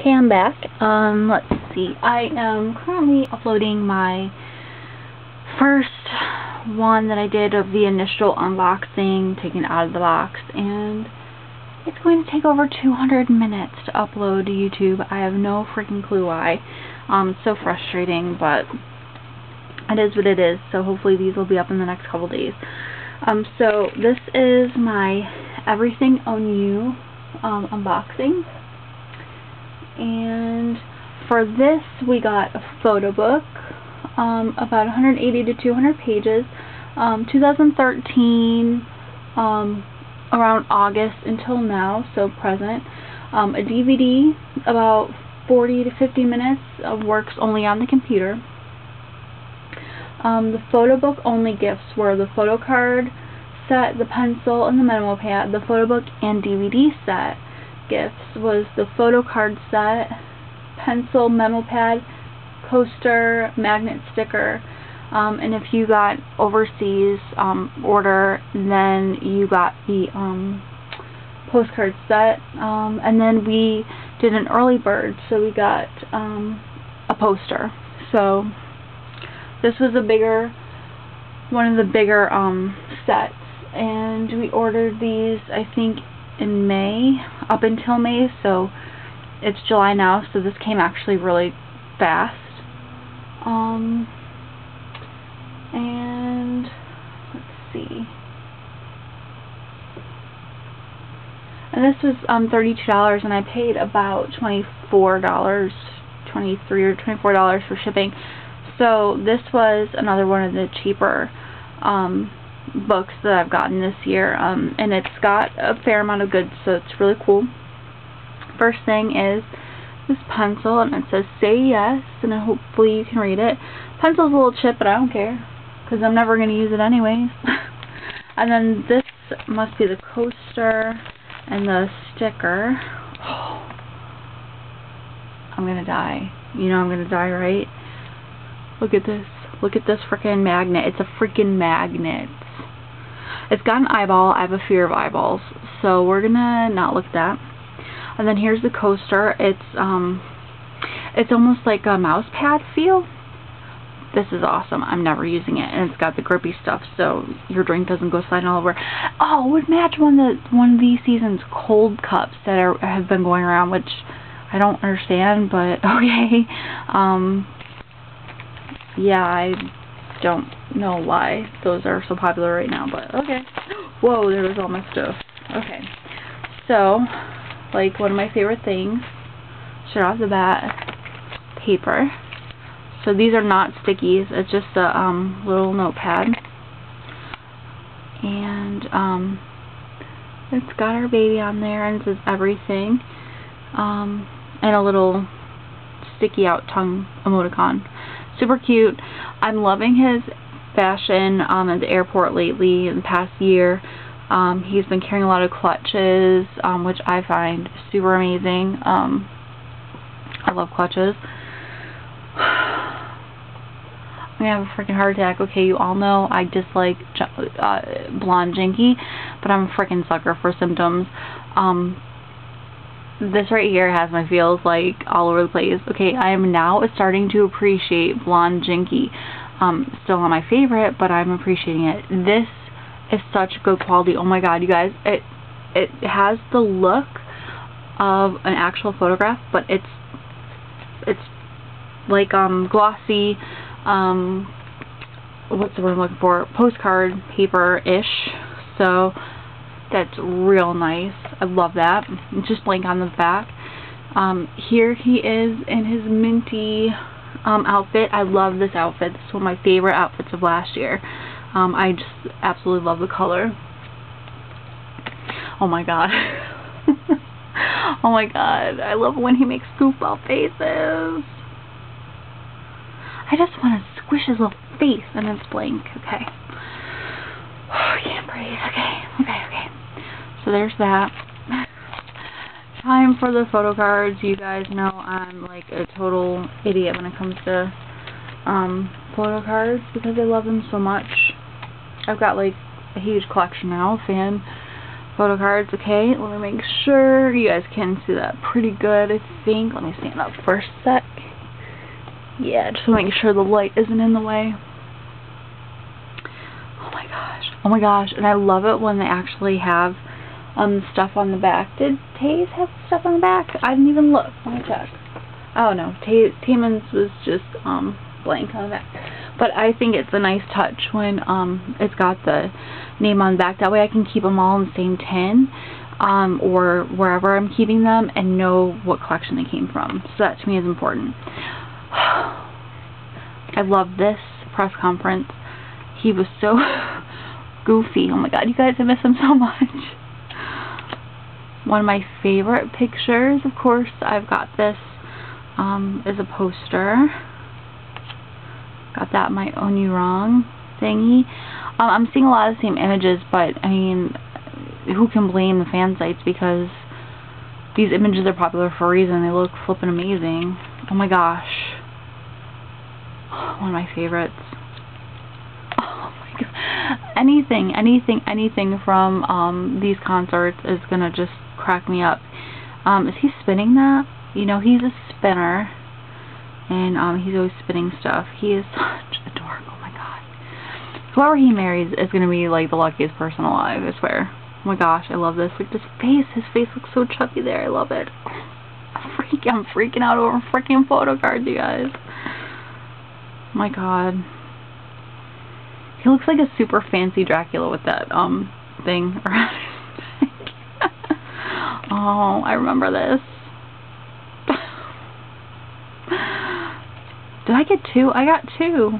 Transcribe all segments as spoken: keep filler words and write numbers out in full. Okay, I'm back. Um, let's see. I am currently uploading my first one that I did of the initial unboxing, taken out of the box, and it's going to take over two hundred minutes to upload to YouTube. I have no freaking clue why. Um, it's so frustrating, but it is what it is, so hopefully these will be up in the next couple days. Um, so this is my Everything Onew um, unboxing. And for this, we got a photo book, um, about one hundred eighty to two hundred pages, um, two thousand thirteen, um, around August until now, so present. Um, a D V D, about forty to fifty minutes of works only on the computer. Um, the photo book only gifts were the photo card set, the pencil, and the memo pad. The photo book and D V D set gifts was the photo card set, pencil, memo pad, coaster, magnet sticker. Um, and if you got overseas um, order, then you got the um, postcard set. Um, and then we did an early bird, so we got um, a poster. So this was a bigger, one of the bigger um, sets. And we ordered these, I think, in May, up until May, so it's July now, so this came actually really fast. Um, and let's see. And this was um thirty-two dollars, and I paid about twenty-four dollars, twenty-three or twenty-four dollars for shipping. So this was another one of the cheaper um books that I've gotten this year, um, and it's got a fair amount of goods, so it's really cool. First thing is this pencil, and it says "Say Yes," and hopefully you can read it. Pencil's a little chip, but I don't care because I'm never going to use it anyways. And then this must be the coaster and the sticker. Oh, I'm gonna die. You know I'm gonna die, right? Look at this. Look at this freaking magnet. It's a freaking magnet. It's got an eyeball. I have a fear of eyeballs, so we're gonna not look at that. And then here's the coaster. It's um, it's almost like a mouse pad feel. This is awesome. I'm never using it, and it's got the grippy stuff, so your drink doesn't go sliding all over. Oh, it would match one of the one of these season's cold cups that are, have been going around, which I don't understand, but okay. Um, yeah, I don't know why those are so popular right now, but okay. Whoa, there was all my stuff. Okay, so like one of my favorite things straight off the bat, paper. So these are not stickies, it's just a um, little notepad, and um, it's got our baby on there, and it says everything, um, and a little sticky out tongue emoticon. Super cute. I'm loving his fashion um, at the airport lately in the past year. Um, he's been carrying a lot of clutches, um, which I find super amazing. Um, I love clutches. I'm gonna have a freaking heart attack. Okay, you all know I dislike uh, blonde jinky, but I'm a freaking sucker for symptoms. Um, This right here has my feels like all over the place. Okay, I am now starting to appreciate blonde jinky. Um, still not my favorite, but I'm appreciating it. This is such good quality. Oh my god, you guys. It it has the look of an actual photograph, but it's it's like um glossy, um what's the word I'm looking for? Postcard paper-ish. So that's real nice. I love that. Just blank on the back. Um, here he is in his minty um, outfit. I love this outfit. This is one of my favorite outfits of last year. Um, I just absolutely love the color. Oh my god. Oh my god. I love when he makes goofball faces. I just want to squish his little face, and it's blank. Okay. Oh, I can't breathe. Okay. Okay. Okay. So there's that. Time for the photo cards. You guys know I'm like a total idiot when it comes to um, photo cards because I love them so much. I've got like a huge collection now, fan. photo cards. Okay, let me make sure you guys can see that pretty good, I think. Let me stand up for a sec. Yeah, just to make sure the light isn't in the way. Oh my gosh. Oh my gosh. And I love it when they actually have um stuff on the back. Did Tae's have stuff on the back? I didn't even look. Let me check. Oh no, Taemin's was just um blank on the back. But I think it's a nice touch when um it's got the name on the back. That way I can keep them all in the same tin um or wherever I'm keeping them and know what collection they came from. So that to me is important. I love this press conference. He was so goofy. Oh my god, you guys, I miss him so much. One of my favorite pictures, of course, I've got this um, is a poster. Got that my Onew thingy. Um, I'm seeing a lot of the same images, but I mean, who can blame the fan sites, because these images are popular for a reason. They look flippin' amazing. Oh my gosh. One of my favorites. Oh my god. Anything, anything, anything from um, these concerts is gonna just crack me up. Um, is he spinning that? You know, he's a spinner, and um, he's always spinning stuff. He is such a dork. Oh my god. Whoever he marries is gonna be like the luckiest person alive, I swear. Oh my gosh, I love this. Look at his face. His face looks so chubby there. I love it. I'm freaking, I'm freaking out over freaking photo cards, you guys. Oh my god. He looks like a super fancy Dracula with that um thing around his neck. Oh, I remember this. Did I get two? I got two.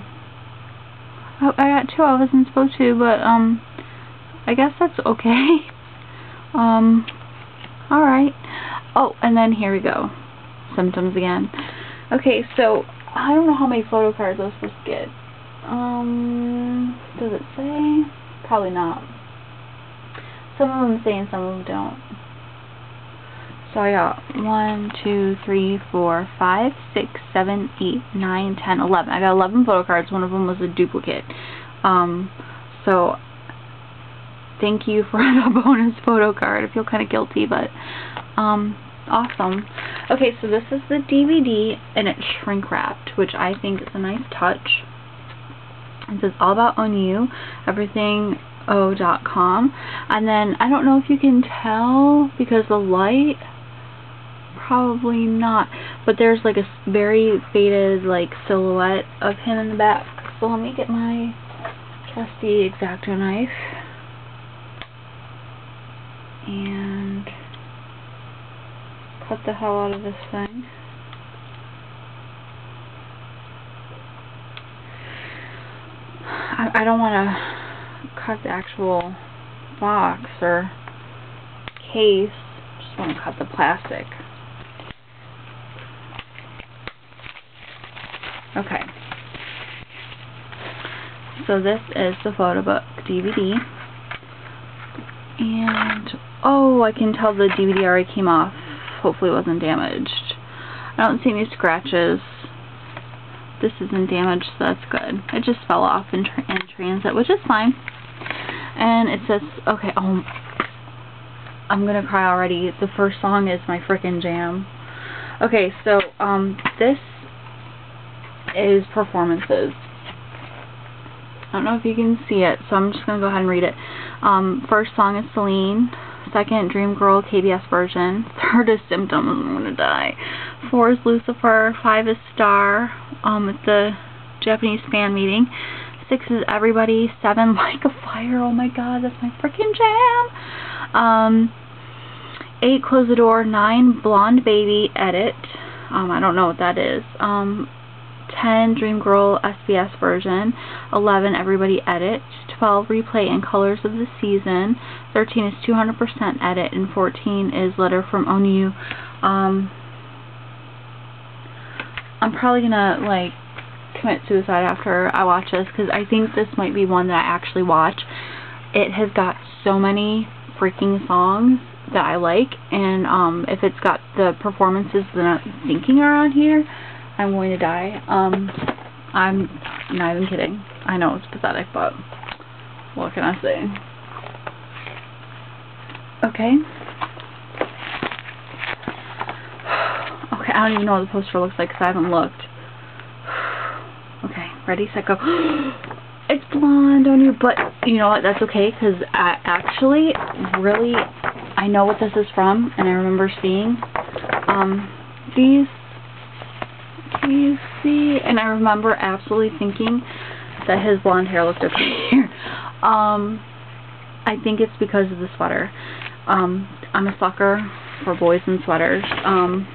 I, I got two. I wasn't supposed to, but um, I guess that's okay. Um, all right. Oh, and then here we go. Symptoms again. Okay, so I don't know how many photo cards I was supposed to get. Um, does it say? Probably not. Some of them say and some of them don't. So I got one, two, three, four, five, six, seven, eight, nine, ten, eleven. I got eleven photo cards. One of them was a duplicate. Um, so thank you for the bonus photo card. I feel kind of guilty, but um, awesome. Okay, so this is the D V D, and it's shrink wrapped, which I think is a nice touch. It says all about Onew, everything o dot com, and then I don't know if you can tell because the light, probably not, but there's like a very faded like silhouette of him in the back. So let me get my trusty X-Acto knife and cut the hell out of this thing. I don't want to cut the actual box or case. Just want to cut the plastic. Okay. So this is the photo book D V D. And, oh, I can tell the D V D already came off. Hopefully it wasn't damaged. I don't see any scratches. This isn't damaged, so that's good. It just fell off in, tra in transit, which is fine. And it says, okay, oh, I'm gonna cry already. The first song is my frickin' jam. Okay, so um, this is performances. I don't know if you can see it, so I'm just gonna go ahead and read it. Um, first song is Celine. Second, Dream Girl K B S version. Third is Symptoms, I'm gonna die. Four is Lucifer. Five is Star, um, at the Japanese fan meeting. Six is Everybody. Seven, Like a Fire. Oh my god, that's my freaking jam. Um, eight, Close the Door. Nine, Blonde Baby, Edit. Um, I don't know what that is. Um, ten, Dream Girl S B S version. eleven, Everybody, Edit. twelve, Replay and Colors of the Season. thirteen is two hundred percent Edit. And fourteen is Letter from Onew. Um, I'm probably going to, like, commit suicide after I watch this, because I think this might be one that I actually watch. It has got so many freaking songs that I like, and um, if it's got the performances that I'm thinking are on here, I'm going to die. Um, I'm not even kidding. I know it's pathetic, but what can I say? Okay. Okay, I don't even know what the poster looks like because I haven't looked. Okay, ready, set, go. It's blonde on your butt. You know what, that's okay because I actually really, I know what this is from and I remember seeing um, these. Can you see? And I remember absolutely thinking that his blonde hair looked okay here. Um, I think it's because of the sweater. Um, I'm a sucker for boys in sweaters. Um,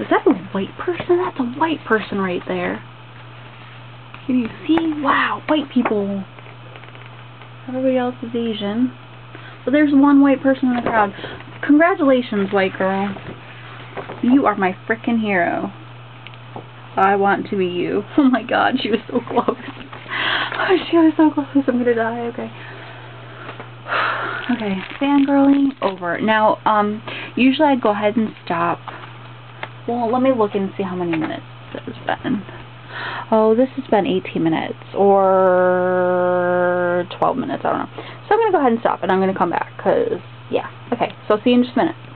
is that a white person? That's a white person right there. Can you see? Wow, white people. Everybody else is Asian. But there's one white person in the crowd. Congratulations, white girl. You are my frickin' hero. I want to be you. Oh my god, she was so close. Oh, she was so close. I'm gonna die. Okay. Okay, fangirling over. Now, um, usually I'd go ahead and stop. Well, let me look and see how many minutes this has been. Oh, this has been eighteen minutes or twelve minutes. I don't know. So I'm gonna go ahead and stop, and I'm gonna come back because yeah. Okay. So see you in just a minute.